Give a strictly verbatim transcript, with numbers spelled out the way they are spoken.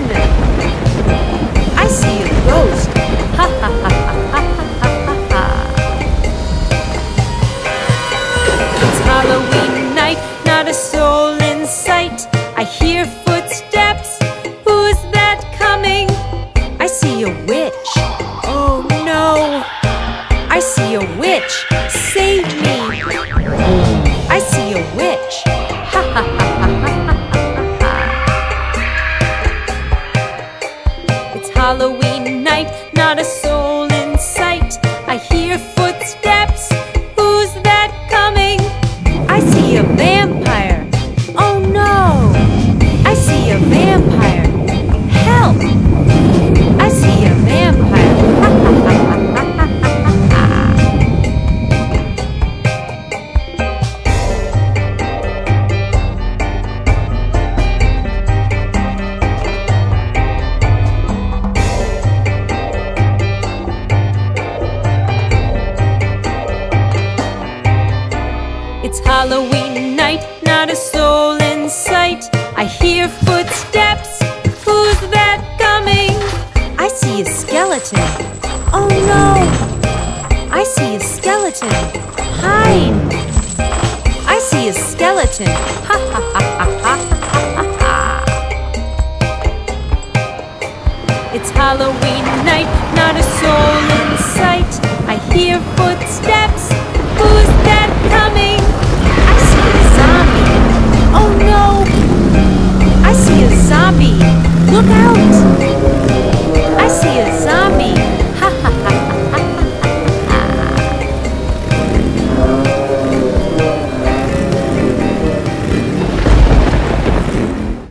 fun! I see you roast. Ha ha ha ha ha ha ha ha. It's Halloween night, not a soul in sight. I hear footsteps. Who's that coming? I see a witch. Oh no! I see a witch. Save me! I see a witch. Ha ha ha. Halloween night, not a soul in sight. I hear footsteps. Who's that coming? I see a vampire. Oh no! I see a vampire. Help! I see a vampire. Ha ha ha ha ha Halloween night, not a soul in sight. I hear footsteps. Who's that coming? I see a skeleton. Oh no! I see a skeleton. Hide! I see a skeleton. Ha ha ha ha ha ha ha. It's Halloween night, not a soul in sight. I hear footsteps. Who's that coming? Oh no! I see a zombie! Look out!